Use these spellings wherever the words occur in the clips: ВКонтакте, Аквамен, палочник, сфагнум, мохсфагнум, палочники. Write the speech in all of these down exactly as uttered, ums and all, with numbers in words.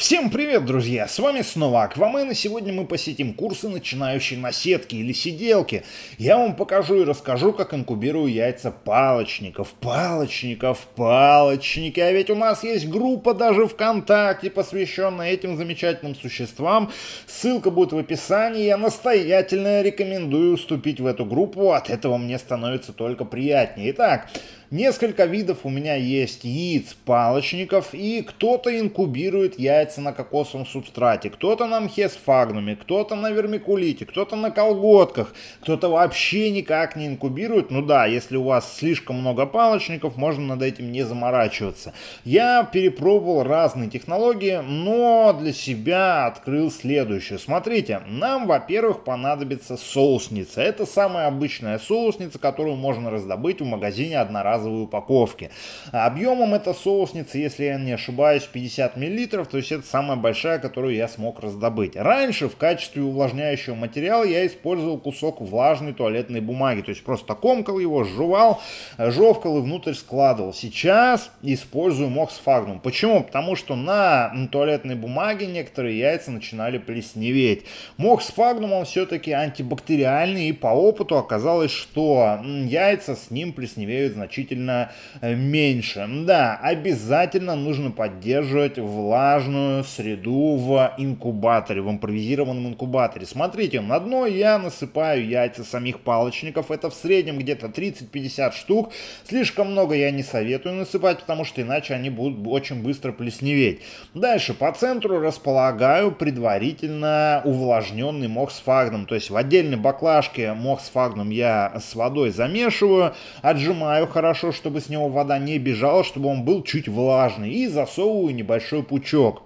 Всем привет, друзья! С вами снова Аквамен, и сегодня мы посетим курсы начинающей наседки или сиделки. Я вам покажу и расскажу, как инкубирую яйца палочников. Палочников, палочники! А ведь у нас есть группа даже ВКонтакте, посвященная этим замечательным существам. Ссылка будет в описании. Я настоятельно рекомендую вступить в эту группу. От этого мне становится только приятнее. Итак, несколько видов у меня есть яиц палочников, и кто-то инкубирует яйца на кокосовом субстрате, кто-то на мхсфагнуме, кто-то на вермикулите, кто-то на колготках, кто-то вообще никак не инкубирует. Ну да, если у вас слишком много палочников, можно над этим не заморачиваться. Я перепробовал разные технологии, но для себя открыл следующую. Смотрите, нам, во-первых, понадобится соусница. Это самая обычная соусница, которую можно раздобыть в магазине одноразовой упаковки. Объемом эта соусница, если я не ошибаюсь, пятьдесят миллилитров, то есть это самая большая, которую я смог раздобыть. Раньше в качестве увлажняющего материала я использовал кусок влажной туалетной бумаги, то есть просто комкал его, жевал, жевкал и внутрь складывал. Сейчас использую мохсфагнум. Почему? Потому что на туалетной бумаге некоторые яйца начинали плесневеть. Мохсфагнум, он все-таки антибактериальный, и по опыту оказалось, что яйца с ним плесневеют значительно меньше. Да, обязательно нужно поддерживать влажную среду в инкубаторе, в импровизированном инкубаторе. Смотрите, на дно я насыпаю яйца самих палочников, это в среднем где-то тридцать-пятьдесят штук. Слишком много я не советую насыпать, потому что иначе они будут очень быстро плесневеть. Дальше по центру располагаю предварительно увлажненный мохсфагнум, то есть в отдельной баклажке мохсфагнум я с водой замешиваю, отжимаю хорошо, чтобы с него вода не бежала, чтобы он был чуть влажный, и засовываю небольшой пучок.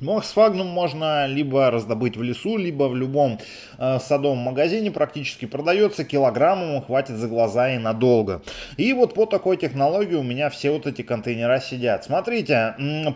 Мохсфагнум можно либо раздобыть в лесу, либо в любом э, садовом магазине, практически продается килограммом, хватит за глаза и надолго. И вот по такой технологии у меня все вот эти контейнера сидят. Смотрите,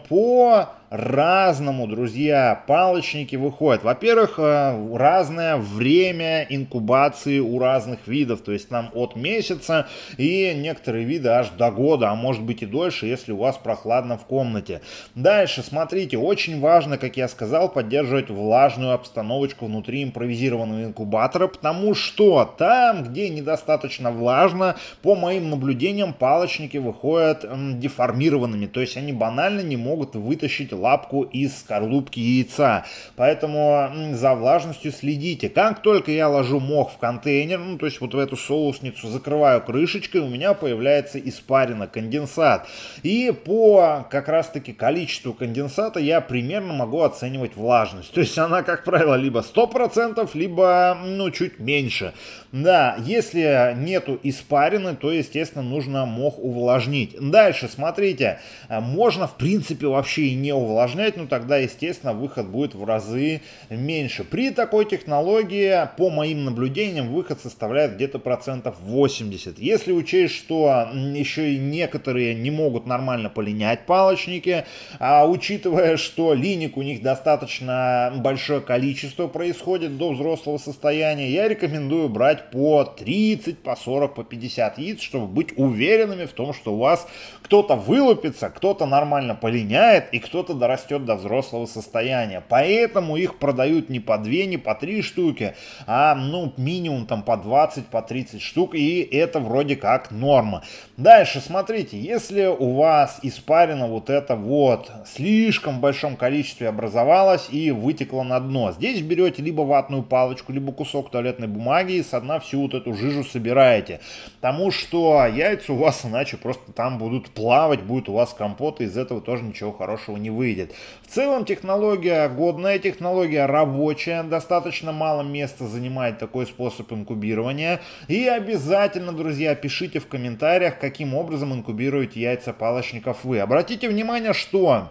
по разному, друзья, палочники выходят. Во-первых, разное время инкубации у разных видов, то есть там от месяца и некоторые виды аж до года, а может быть и дольше, если у вас прохладно в комнате. Дальше, смотрите, очень важно, как я сказал, поддерживать влажную обстановочку внутри импровизированного инкубатора, потому что там, где недостаточно влажно, по моим наблюдениям, палочники выходят деформированными, то есть они банально не могут вытащить лапку из скорлупки яйца. Поэтому за влажностью следите. Как только я ложу мох в контейнер, ну, то есть вот в эту соусницу, закрываю крышечкой, у меня появляется испарина, конденсат. И по как раз таки количеству конденсата я примерно могу оценивать влажность. То есть она, как правило, либо сто процентов, либо ну, чуть меньше. Да, если нету испарины, то, естественно, нужно мох увлажнить. Дальше, смотрите, можно, в принципе, вообще и не увлажнять, но тогда, естественно, выход будет в разы меньше. При такой технологии, по моим наблюдениям, выход составляет где-то процентов восемьдесят. Если учесть, что еще и некоторые не могут нормально полинять палочники, а учитывая, что линик у них достаточно большое количество происходит до взрослого состояния, я рекомендую брать по тридцать, по сорок, по пятьдесят яиц, чтобы быть уверенными в том, что у вас кто-то вылупится, кто-то нормально полиняет и кто-то дорастет до взрослого состояния. Поэтому их продают не по две, не по три штуки, а ну минимум там по двадцать, по тридцать штук, и это вроде как норма. Дальше, смотрите, если у вас испарина вот это вот слишком большом количестве образовалась и вытекла на дно, здесь берете либо ватную палочку, либо кусок туалетной бумаги и со дна всю вот эту жижу собираете, потому что яйца у вас иначе просто там будут плавать, будет у вас компот, и из этого тоже ничего хорошего не выйдет. В целом технология годная, технология рабочая, достаточно мало места занимает такой способ инкубирования. И обязательно, друзья, пишите в комментариях, каким образом инкубируете яйца палочников вы. Обратите внимание, что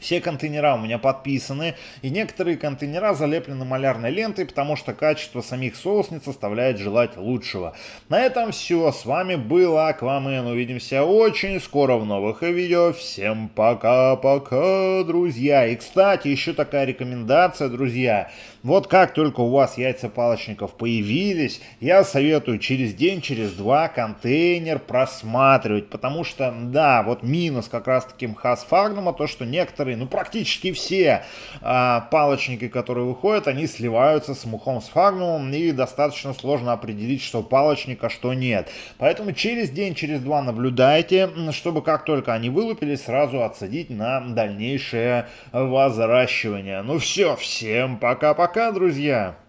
все контейнера у меня подписаны, и некоторые контейнера залеплены малярной лентой, потому что качество самих соусниц оставляет желать лучшего. На этом все. С вами был Аквамен. Увидимся очень скоро в новых видео. Всем пока-пока, друзья. И, кстати, еще такая рекомендация, друзья. Вот как только у вас яйца палочников появились, я советую через день, через два контейнер просматривать, потому что, да, вот минус как раз-таки мхсфагнума, то, что некоторые некоторые, ну практически все а, палочники, которые выходят, они сливаются с мохом сфагнум, и достаточно сложно определить, что палочник, а что нет. Поэтому через день, через два наблюдайте, чтобы как только они вылупились, сразу отсадить на дальнейшее возращивание. Ну все, всем пока-пока, друзья!